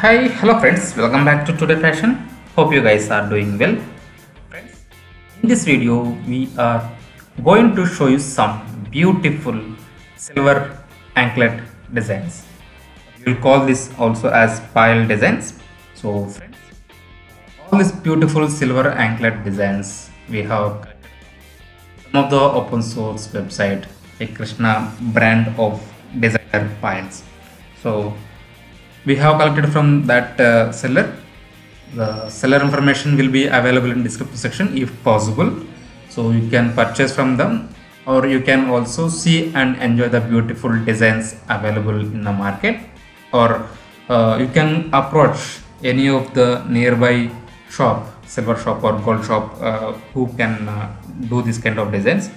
Hi, hello friends, welcome back to Today Fashion. Hope you guys are doing well. Friends, in this video we are going to show you some beautiful silver anklet designs. We will call this also as Payal designs. So friends, all these beautiful silver anklet designs we have some of the open source website, a Krishna brand of designer Payals. So we have collected from that seller. The seller information will be available in description section if possible, so you can purchase from them, or you can also see and enjoy the beautiful designs available in the market, or you can approach any of the nearby shop, silver shop or gold shop, who can do this kind of designs.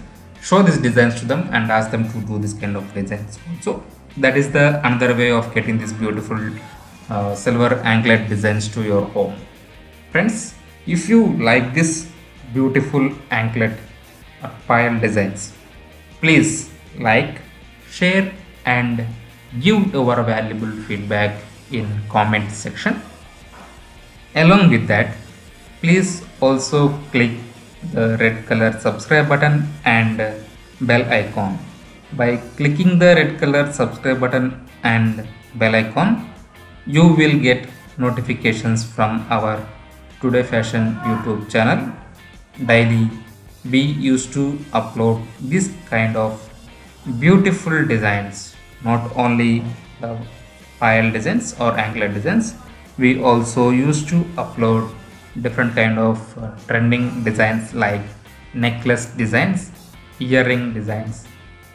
Show these designs to them and ask them to do this kind of designs also. That is the another way of getting these beautiful silver anklet designs to your home. Friends, if you like this beautiful anklet Payal designs, please like, share and give your valuable feedback in comment section. Along with that, please also click the red color subscribe button and bell icon. By clicking the red color subscribe button and bell icon, you will get notifications from our Today Fashion YouTube channel. Daily we used to upload this kind of beautiful designs, not only the Payal designs or anklet designs. We also used to upload different kind of trending designs like necklace designs, earring designs,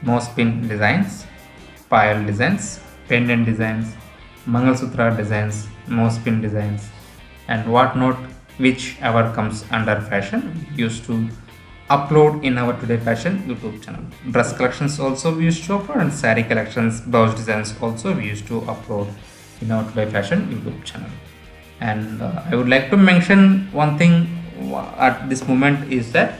nose pin designs, Payal designs, pendant designs, mangalsutra designs, nose pin designs and whatnot, which ever comes under fashion used to upload in our Today Fashion YouTube channel. Dress collections also we used to upload, and saree collections, blouse designs also we used to upload in our Today Fashion YouTube channel. And I would like to mention one thing at this moment is that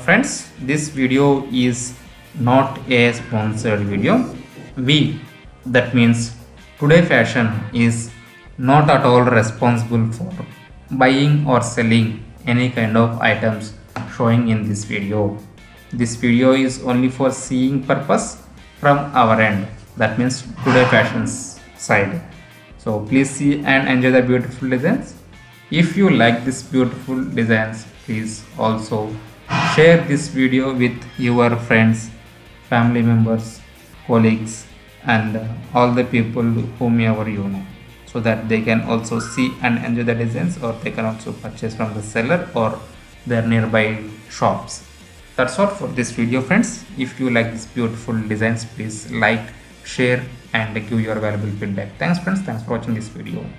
friends, this video is not a sponsored video. We, that means Today Fashion, is not at all responsible for buying or selling any kind of items showing in this video. This video is only for seeing purpose from our end, that means Today Fashion's side. So please see and enjoy the beautiful designs. If you like these beautiful designs, please also share this video with your friends, family members, colleagues and all the people whomever you know, so that they can also see and enjoy the designs, or they can also purchase from the seller or their nearby shops. That's all for this video friends. If you like these beautiful designs, please like, share and give your valuable feedback. Thanks friends, thanks for watching this video.